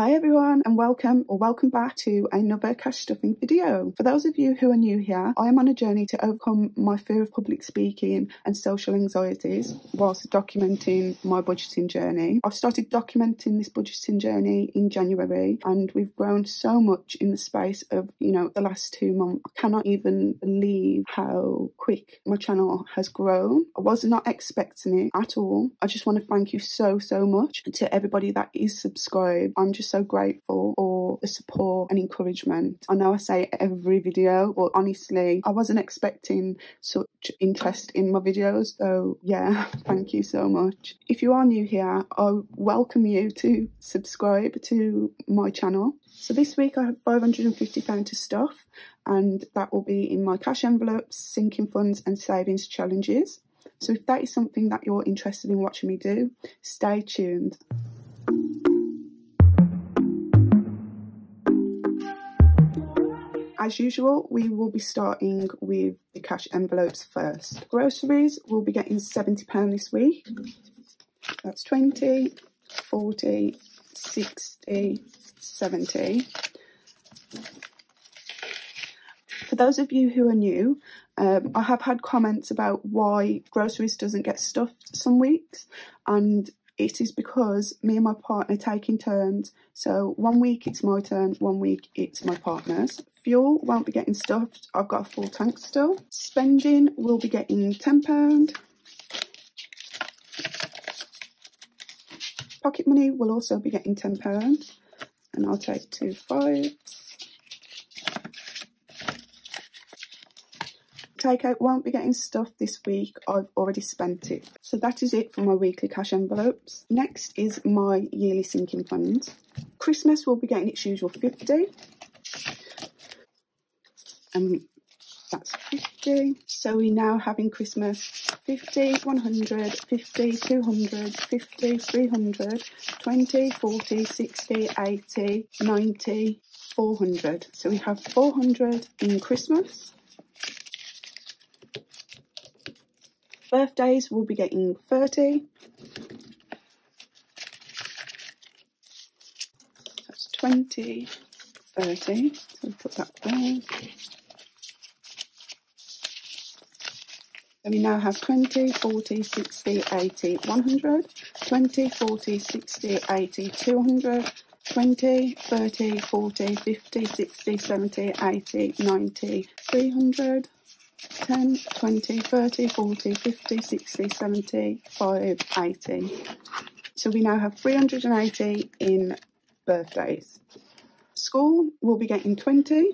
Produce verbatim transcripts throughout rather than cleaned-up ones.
Hi everyone and welcome or welcome back to another cash stuffing video. For those of you who are new here, I am on a journey to overcome my fear of public speaking and social anxieties whilst documenting my budgeting journey. I've started documenting this budgeting journey in January and we've grown so much in the space of, you know, the last two months. I cannot even believe how quick my channel has grown. I was not expecting it at all. I just want to thank you so, so much to everybody that is subscribed. I'm just so grateful for the support and encouragement. I know I say it every video, but honestly, I wasn't expecting such interest in my videos. So yeah, thank you so much. If you are new here, I welcome you to subscribe to my channel. So this week I have five hundred and fifty pounds to stuff, and that will be in my cash envelopes, sinking funds and savings challenges. So if that is something that you're interested in watching me do, stay tuned. As usual, we will be starting with the cash envelopes first. Groceries, we'll be getting seventy pounds this week. That's twenty, forty, sixty, seventy. For those of you who are new, um, I have had comments about why groceries doesn't get stuffed some weeks, and it is because me and my partner take in turns. So one week it's my turn, one week it's my partner's. Fuel won't be getting stuffed. I've got a full tank still. Spending will be getting ten pounds. Pocket money will also be getting ten pounds. And I'll take two fives. Takeout won't be getting stuffed this week. I've already spent it. So that is it for my weekly cash envelopes. Next is my yearly sinking funds. Christmas will be getting its usual fifty. And that's fifty. So we now have in Christmas fifty, one hundred, fifty, two hundred, fifty, three hundred, twenty, forty, sixty, eighty, ninety, four hundred. So we have four hundred in Christmas. Birthdays will be getting thirty. That's twenty, thirty. So we put that there. So we now have twenty, forty, sixty, eighty, one hundred, twenty, forty, sixty, eighty, two hundred, twenty, thirty, forty, fifty, sixty, seventy, eighty, ninety, three hundred, ten, twenty, thirty, forty, fifty, sixty, seventy, eighty. So we now have three hundred and eighty in birthdays. School will be getting twenty.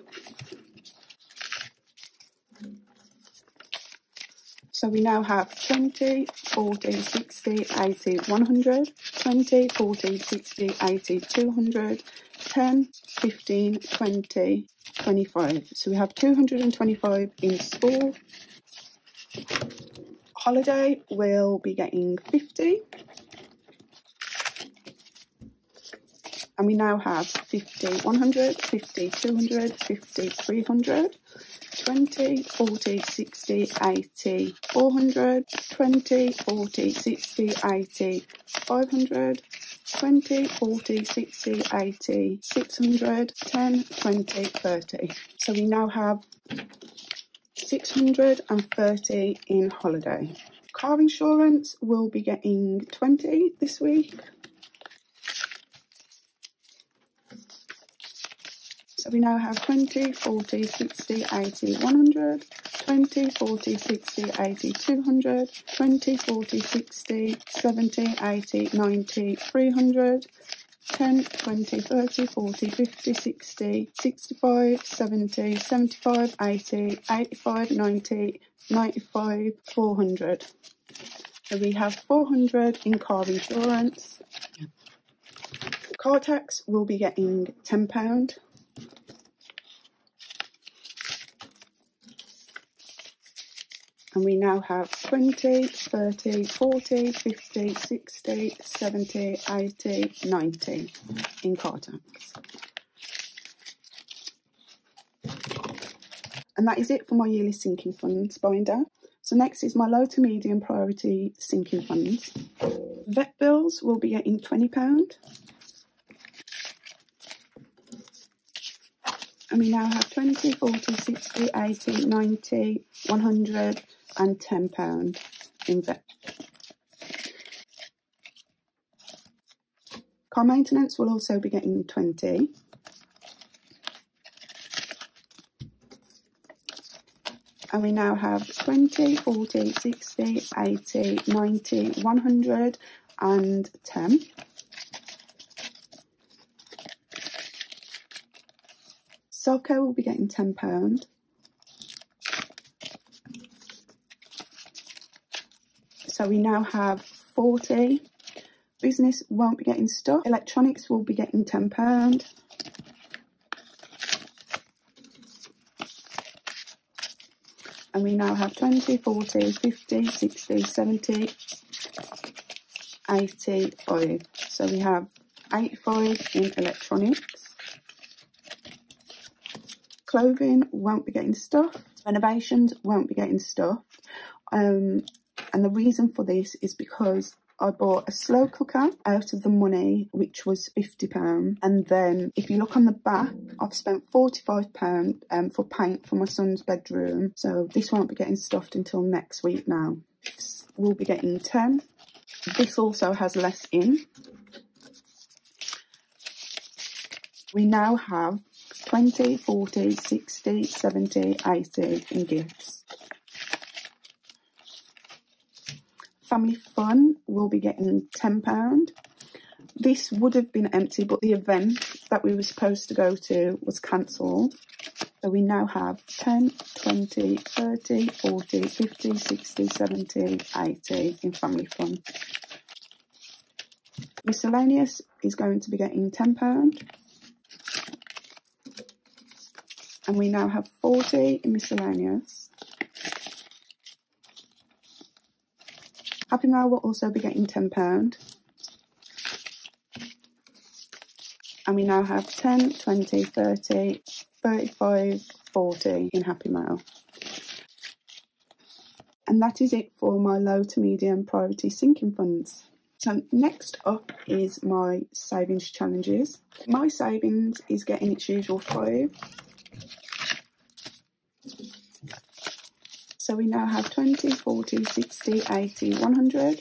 So we now have twenty, forty, sixty, eighty, one hundred, twenty, forty, sixty, eighty, two hundred, ten, fifteen, twenty, twenty-five. So we have two hundred and twenty-five in school. Holiday will be getting fifty. And we now have fifty, one hundred, fifty, two hundred, fifty, three hundred. twenty, forty, sixty, eighty, four hundred, twenty, forty, sixty, eighty, five hundred, twenty, forty, sixty, eighty, six hundred, ten, twenty, thirty. So we now have six hundred and thirty in holiday. Car insurance will be getting twenty this week. So we now have twenty, forty, sixty, eighty, one hundred, twenty, forty, sixty, eighty, two hundred, twenty, forty, sixty, seventy, eighty, ninety, three hundred, ten, twenty, thirty, forty, fifty, sixty, sixty-five, seventy, seventy-five, eighty, eighty-five, ninety, ninety-five, four hundred. So we have four hundred in car insurance. Car tax will be getting ten pounds. And we now have twenty, thirty, forty, fifty, sixty, seventy, eighty, ninety in car tax. And that is it for my yearly sinking funds binder. So next is my low to medium priority sinking funds. Vet bills will be getting twenty pounds. And we now have twenty, forty, sixty, eighty, ninety, one hundred and ten pound in vet. Car maintenance will also be getting twenty. And we now have twenty, forty, sixty, eighty, ninety, one hundred and ten. Selco will be getting ten pounds. So we now have forty. Business won't be getting stuff. Electronics will be getting ten pounds. And we now have twenty, forty, fifty, sixty, seventy, eighty-five. So we have eighty-five in electronics. Clothing won't be getting stuffed. Renovations won't be getting stuffed. Um, and the reason for this is because I bought a slow cooker out of the money, which was fifty pounds. And then if you look on the back, I've spent forty-five pounds um, for paint for my son's bedroom. So this won't be getting stuffed until next week now. This will be getting ten. This also has less in. We now have twenty, forty, sixty, seventy, eighty in gifts. Family Fun will be getting ten pounds. This would have been empty, but the event that we were supposed to go to was cancelled. So we now have ten, twenty, thirty, forty, fifty, sixty, seventy, eighty in Family Fun. Miscellaneous is going to be getting ten pounds. And we now have forty in miscellaneous. Happy Mail will also be getting ten pounds. And we now have ten, twenty, thirty, thirty-five, forty in Happy Mail. And that is it for my low to medium priority sinking funds. So next up is my savings challenges. My savings is getting its usual five. So we now have twenty, forty, sixty, eighty, one hundred,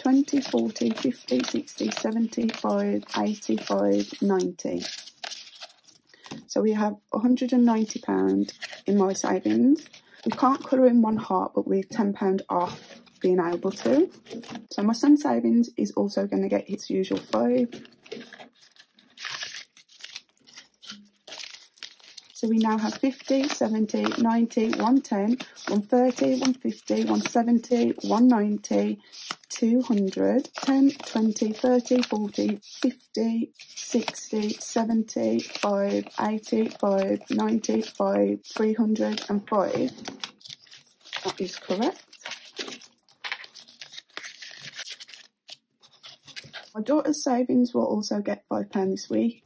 twenty, forty, fifty, sixty, seventy, eighty-five, ninety. So we have one hundred and ninety pounds in my savings. We can't colour in one heart, but we're ten pounds off being able to. So my son's savings is also going to get its usual five. So we now have fifty, seventy, ninety, one ten, one thirty, one fifty, one seventy, one ninety, two hundred, ten, twenty, thirty, forty, fifty, sixty, seventy, eighty-five, ninety-five, three hundred and five. That is correct. My daughter's savings will also get five pounds this week.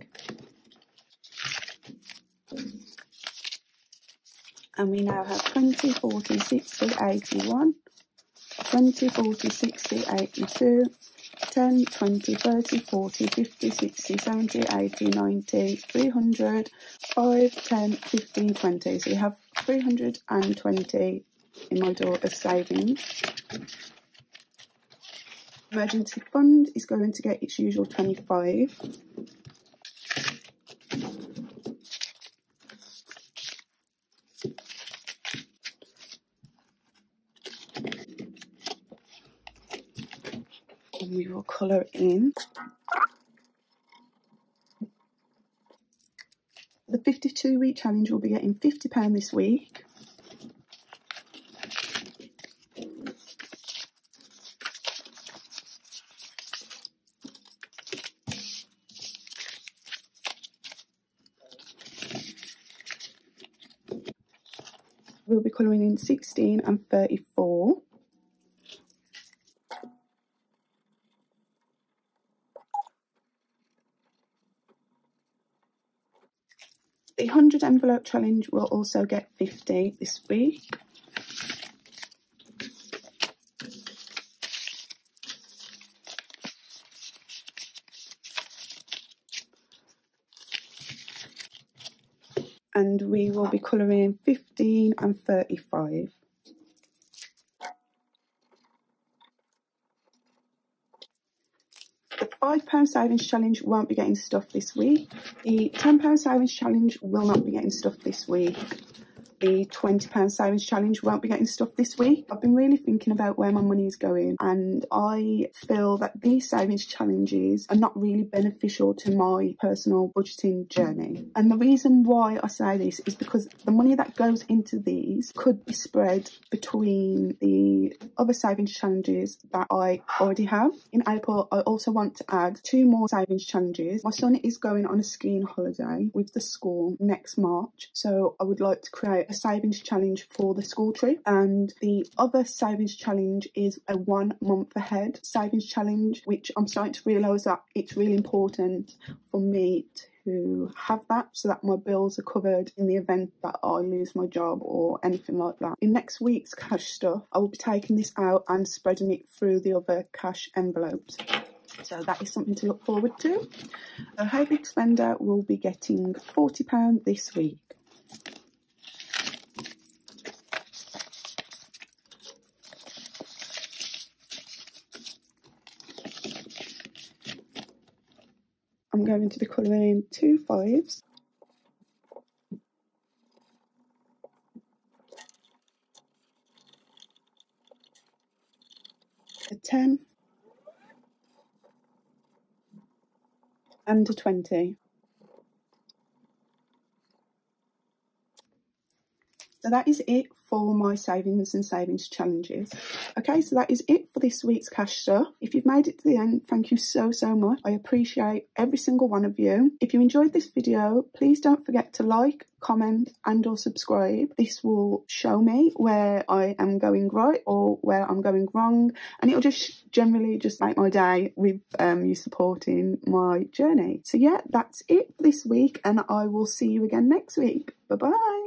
And we now have twenty, forty, sixty, eighty-one, twenty, forty, sixty, eighty-two, ten, twenty, thirty, forty, fifty, sixty, seventy, eighty, ninety, three hundred, five, ten, fifteen, twenty. So we have three hundred and twenty in my daughter's savings. Emergency fund is going to get its usual twenty-five. We will colour in. The fifty-two week challenge will be getting fifty pounds this week. We'll be colouring in sixteen and thirty-four. The one hundred envelope challenge will also get fifty this week. and we will be colouring in fifteen and thirty-five. The five pound savings challenge won't be getting stuffed this week. The ten pound savings challenge will not be getting stuffed this week. The twenty pound savings challenge won't be getting stuffed this week. I've been really thinking about where my money is going, and I feel that these savings challenges are not really beneficial to my personal budgeting journey. And the reason why I say this is because the money that goes into these could be spread between the other savings challenges that I already have. In April, I also want to add two more savings challenges. My son is going on a skiing holiday with the school next March, so I would like to create a savings challenge for the school trip, and the other savings challenge is a one month ahead savings challenge, which I'm starting to realise that it's really important for me to have that so that my bills are covered in the event that I lose my job or anything like that. In next week's cash stuff, I will be taking this out and spreading it through the other cash envelopes. So that is something to look forward to. The Hey Big Spender will be getting forty pounds this week. I'm going to be colouring in two fives. A ten. And a twenty. So that is it for my savings and savings challenges. Okay, so that is it for this week's cash stuff. If you've made it to the end, thank you so, so much. I appreciate every single one of you. If you enjoyed this video, please don't forget to like, comment and or subscribe. This will show me where I am going right or where I'm going wrong, and it'll just generally just make my day with um, you supporting my journey. So yeah, that's it for this week, and I will see you again next week. Bye bye.